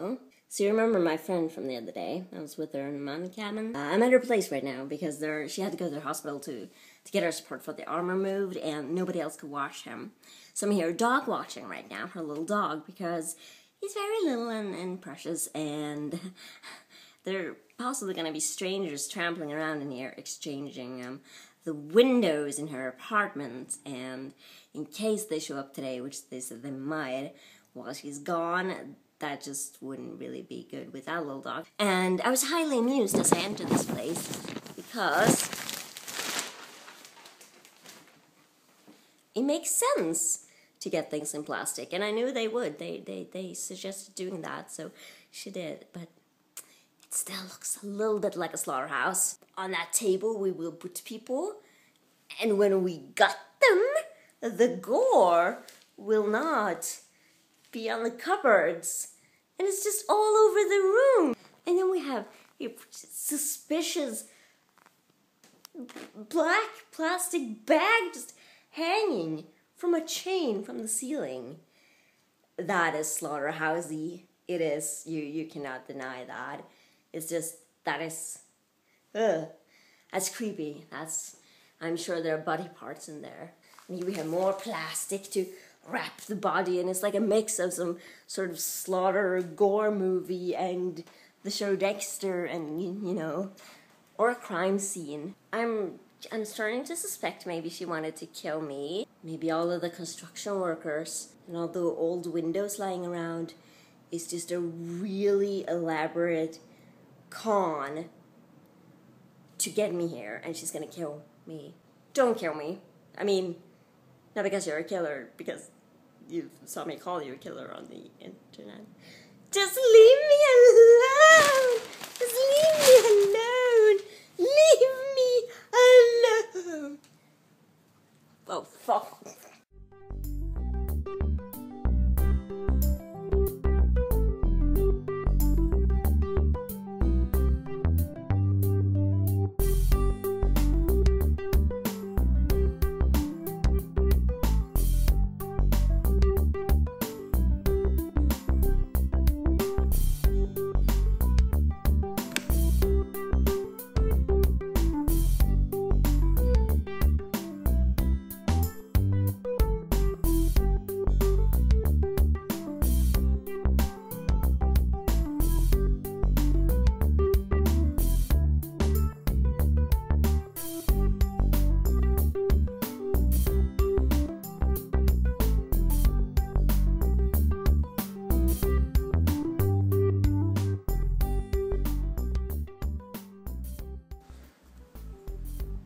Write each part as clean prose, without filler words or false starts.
hello. So you remember my friend from the other day? I was with her in my cabin. I'm at her place right now because she had to go to the hospital to get her support for the arm removed, and nobody else could wash him. So I'm here dog watching right now, her little dog, because he's very little and precious, and they're possibly going to be strangers trampling around in here, exchanging the windows in her apartment, and in case they show up today, which they said they might, while she's gone, that just wouldn't really be good with that little dog. And I was highly amused as I entered this place because it makes sense to get things in plastic, and I knew they would. They suggested doing that, so she did, but it still looks a little bit like a slaughterhouse. On that table we will put people, and when we gut them, the gore will not be on the cupboards, and it's just all over the room. And then we have suspicious black plastic bag just hanging from a chain from the ceiling. That is slaughterhousey. It is. You cannot deny that. It's just, that is, that's creepy. That's, I'm sure there are body parts in there. And we have more plastic to wrap the body, and it's like a mix of some sort of slaughter gore movie and the show Dexter, and you know, or a crime scene. I'm starting to suspect maybe she wanted to kill me. Maybe all of the construction workers and all the old windows lying around is just a really elaborate con to get me here, and she's gonna kill me. Don't kill me. I mean, not because you're a killer, because you saw me call you a killer on the internet. Just leave me alone! Just leave me alone! Leave me alone! Oh, fuck.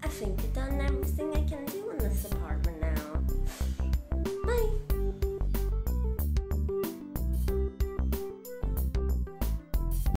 I think I've done everything I can do.